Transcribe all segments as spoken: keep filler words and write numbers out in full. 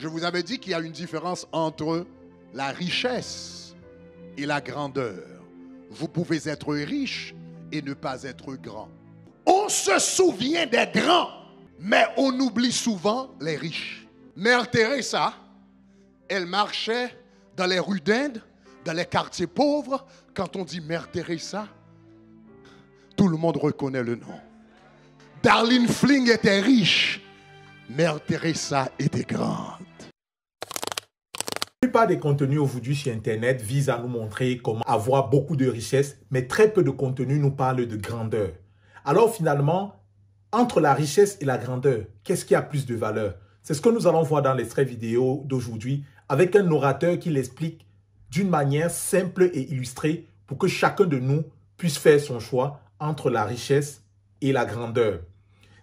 Je vous avais dit qu'il y a une différence entre la richesse et la grandeur. Vous pouvez être riche et ne pas être grand. On se souvient des grands, mais on oublie souvent les riches. Mère Teresa, elle marchait dans les rues d'Inde, dans les quartiers pauvres. Quand on dit Mère Teresa, tout le monde reconnaît le nom. Darlene Fling était riche. Mère Teresa était grande. La plupart des contenus aujourd'hui sur Internet visent à nous montrer comment avoir beaucoup de richesses, mais très peu de contenus nous parlent de grandeur. Alors finalement, entre la richesse et la grandeur, qu'est-ce qui a plus de valeur? C'est ce que nous allons voir dans l'extrait vidéo d'aujourd'hui avec un orateur qui l'explique d'une manière simple et illustrée pour que chacun de nous puisse faire son choix entre la richesse et la grandeur.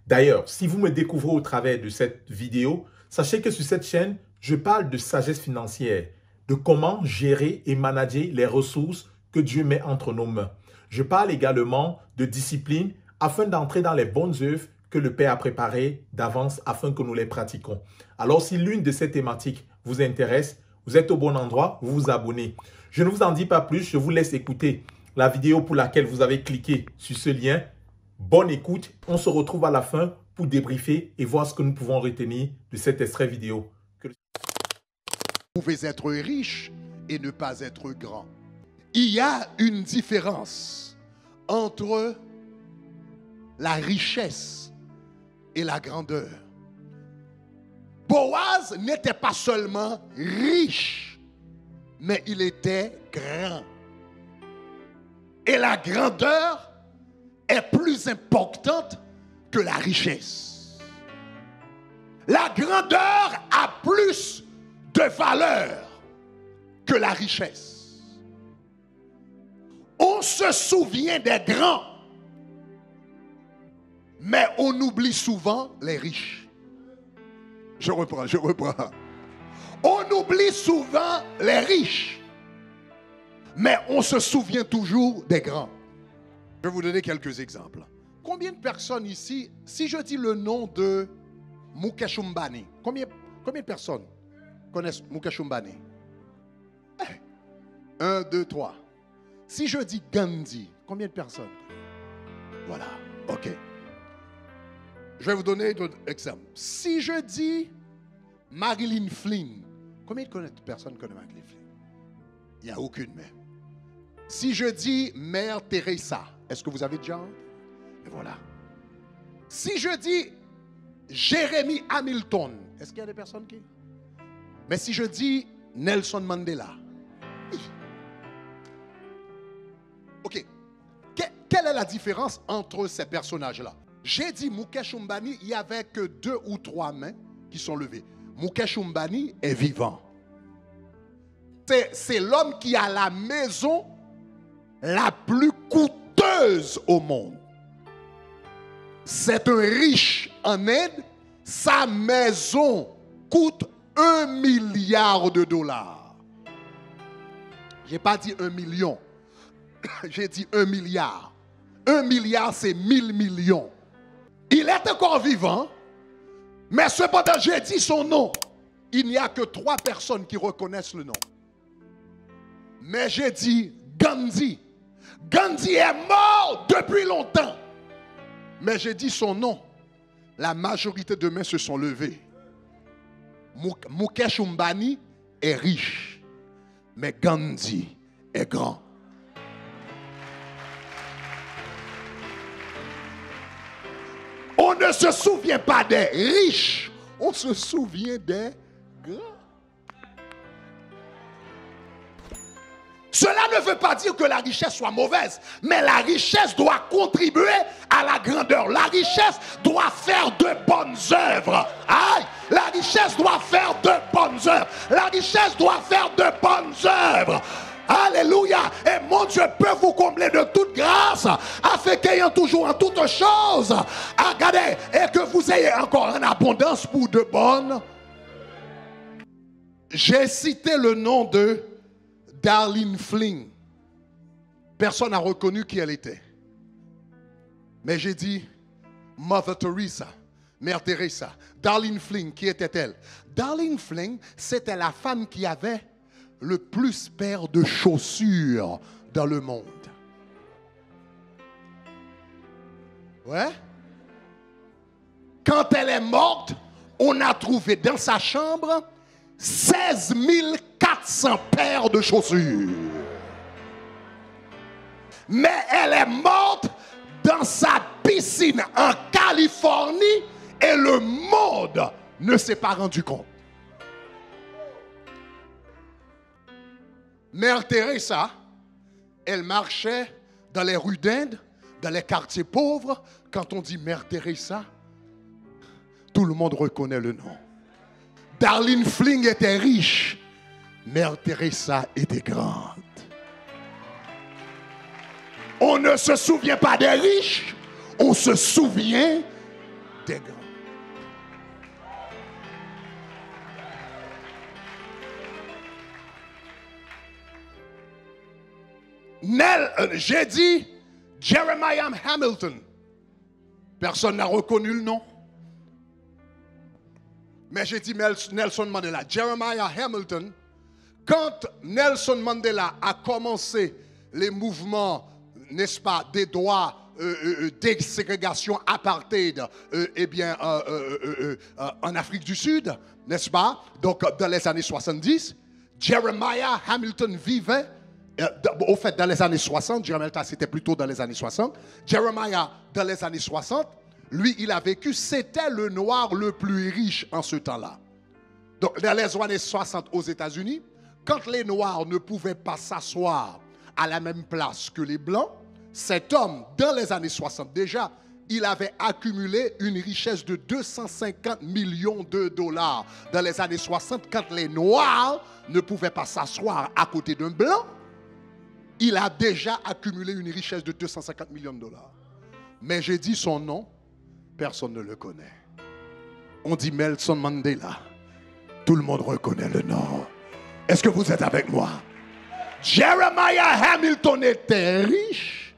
D'ailleurs, si vous me découvrez au travers de cette vidéo, sachez que sur cette chaîne, je parle de sagesse financière, de comment gérer et manager les ressources que Dieu met entre nos mains. Je parle également de discipline afin d'entrer dans les bonnes œuvres que le Père a préparées d'avance afin que nous les pratiquons. Alors, si l'une de ces thématiques vous intéresse, vous êtes au bon endroit, vous vous abonnez. Je ne vous en dis pas plus, je vous laisse écouter la vidéo pour laquelle vous avez cliqué sur ce lien. Bonne écoute, on se retrouve à la fin pour débriefer et voir ce que nous pouvons retenir de cet extrait vidéo. Vous pouvez être riche et ne pas être grand. Il y a une différence entre la richesse et la grandeur. Boaz n'était pas seulement riche, mais il était grand. Et la grandeur est plus importante que la richesse. La grandeur a plus de valeur que la richesse. On se souvient des grands, mais on oublie souvent les riches. Je reprends, je reprends. On oublie souvent les riches, mais on se souvient toujours des grands. Je vais vous donner quelques exemples. Combien de personnes ici, si je dis le nom de Mukesh Ambani, combien, combien de personnes connaissent Mukesh Ambani? Eh, un, deux, trois. Si je dis Gandhi, combien de personnes? Voilà, ok. Je vais vous donner d'autres exemples. Si je dis Marilyn Flynn, combien de personnes connaissent Marilyn Flynn? Il n'y a aucune même. Si je dis Mère Teresa, est-ce que vous avez déjà entendu? Et voilà. Si je dis Jeremiah Hamilton, est-ce qu'il y a des personnes qui... Mais si je dis Nelson Mandela, oui. Ok. Que, quelle est la différence entre ces personnages-là? J'ai dit Mukesh Ambani, il n'y avait que deux ou trois mains qui sont levées. Mukesh Ambani est vivant. C'est l'homme qui a la maison la plus coûteuse au monde. C'est un riche en Inde. Sa maison coûte un milliard de dollars. Je n'ai pas dit un million. J'ai dit un milliard. Un milliard, c'est mille millions. Il est encore vivant, mais cependant, j'ai dit son nom. Il n'y a que trois personnes qui reconnaissent le nom. Mais j'ai dit Gandhi. Gandhi est mort depuis longtemps. Mais j'ai dit son nom. La majorité de mains se sont levées. Mukesh Ambani est riche, mais Gandhi est grand. On ne se souvient pas des riches, on se souvient des grands. Cela ne veut pas dire que la richesse soit mauvaise, mais la richesse doit contribuer à la grandeur. La richesse doit faire de bonnes œuvres. Aïe! La richesse doit faire de bonnes œuvres. La richesse doit faire de bonnes œuvres. Alléluia! Et mon Dieu peut vous combler de toute grâce, afin qu'ayant toujours en toutes choses, regardez, et que vous ayez encore en abondance pour de bonnes. J'ai cité le nom de Darlene Fling. Personne n'a reconnu qui elle était. Mais j'ai dit Mother Teresa. Mère Teresa, Darlene Fling, qui était-elle? Darlene Fling, c'était la femme qui avait le plus paire de chaussures dans le monde. Ouais. Quand elle est morte, on a trouvé dans sa chambre seize mille quatre cents paires de chaussures. Mais elle est morte dans sa piscine en Californie et le monde ne s'est pas rendu compte. Mère Teresa, elle marchait dans les rues d'Inde, dans les quartiers pauvres. Quand on dit Mère Teresa, tout le monde reconnaît le nom. Darlene Fling était riche. Mère Teresa était grande. On ne se souvient pas des riches, on se souvient des grands. Nel, euh, j'ai dit Jeremiah Hamilton. Personne n'a reconnu le nom. Mais j'ai dit Nelson Mandela. Jeremiah Hamilton, quand Nelson Mandela a commencé les mouvements, n'est-ce pas, des droits, euh, euh, déségrégation, apartheid, euh, eh bien, euh, euh, euh, euh, euh, en Afrique du Sud, n'est-ce pas, donc dans les années soixante-dix, Jeremiah Hamilton vivait, euh, au fait, dans les années soixante, Jeremiah c'était plutôt dans les années soixante, Jeremiah, dans les années soixante, lui, il a vécu, c'était le noir le plus riche en ce temps-là. Donc, dans les années soixante aux États-Unis, quand les noirs ne pouvaient pas s'asseoir à la même place que les Blancs, cet homme, dans les années soixante déjà, il avait accumulé une richesse de deux cent cinquante millions de dollars. Dans les années soixante, quand les Noirs ne pouvaient pas s'asseoir à côté d'un Blanc, il a déjà accumulé une richesse de deux cent cinquante millions de dollars. Mais j'ai dit son nom, personne ne le connaît. On dit Nelson Mandela. Tout le monde reconnaît le nom. Est-ce que vous êtes avec moi? Jeremiah Hamilton était riche,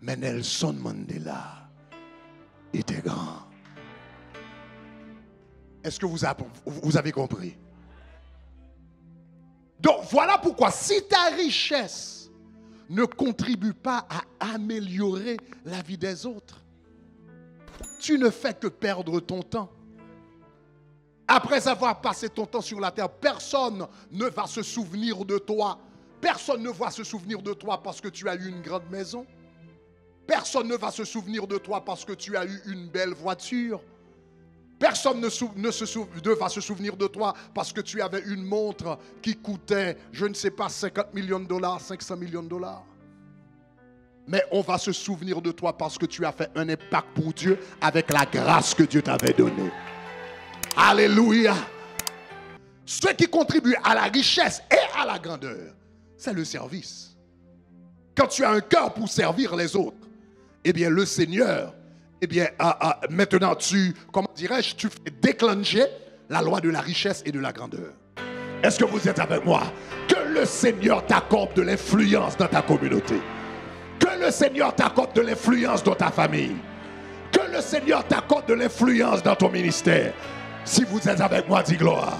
mais Nelson Mandela était grand. Est-ce que vous avez compris? Donc voilà pourquoi, si ta richesse ne contribue pas à améliorer la vie des autres, tu ne fais que perdre ton temps. Après avoir passé ton temps sur la terre, personne ne va se souvenir de toi. Personne ne va se souvenir de toi parce que tu as eu une grande maison. Personne ne va se souvenir de toi parce que tu as eu une belle voiture. Personne ne, sou ne, se sou ne va se souvenir de toi parce que tu avais une montre qui coûtait, je ne sais pas, cinquante millions de dollars, cinq cents millions de dollars. Mais on va se souvenir de toi parce que tu as fait un impact pour Dieu avec la grâce que Dieu t'avait donnée. Alléluia! Ceux qui contribuent à la richesse et à la grandeur, c'est le service. Quand tu as un cœur pour servir les autres, eh bien le Seigneur, eh bien ah, ah, maintenant tu, comment dirais-je, tu fais déclencher la loi de la richesse et de la grandeur. Est-ce que vous êtes avec moi? Que le Seigneur t'accorde de l'influence dans ta communauté. Que le Seigneur t'accorde de l'influence dans ta famille. Que le Seigneur t'accorde de l'influence dans ton ministère. Si vous êtes avec moi, dis gloire.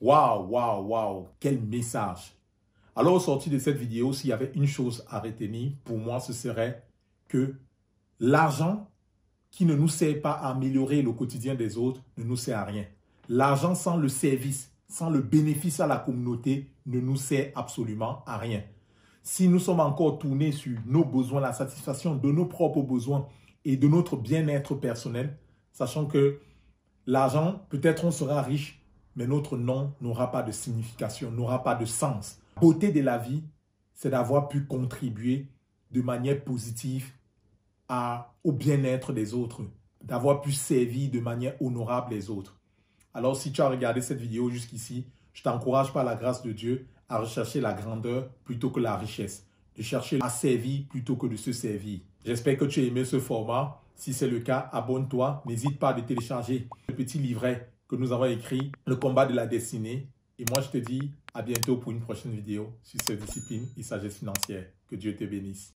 Waouh, waouh, waouh, quel message! Alors, au sorti de cette vidéo, s'il y avait une chose à retenir, pour moi, ce serait que l'argent qui ne nous sert pas à améliorer le quotidien des autres ne nous sert à rien. L'argent sans le service, sans le bénéfice à la communauté, ne nous sert absolument à rien. Si nous sommes encore tournés sur nos besoins, la satisfaction de nos propres besoins et de notre bien-être personnel, sachant que l'argent, peut-être on sera riche, mais notre nom n'aura pas de signification, n'aura pas de sens. La beauté de la vie, c'est d'avoir pu contribuer de manière positive à, au bien-être des autres, d'avoir pu servir de manière honorable les autres. Alors, si tu as regardé cette vidéo jusqu'ici, je t'encourage par la grâce de Dieu à rechercher la grandeur plutôt que la richesse, de chercher à servir plutôt que de se servir. J'espère que tu as aimé ce format. Si c'est le cas, abonne-toi. N'hésite pas à télécharger le petit livret que nous avons écrit, le combat de la destinée. Et moi, je te dis à bientôt pour une prochaine vidéo sur cette discipline et sagesse financière. Que Dieu te bénisse.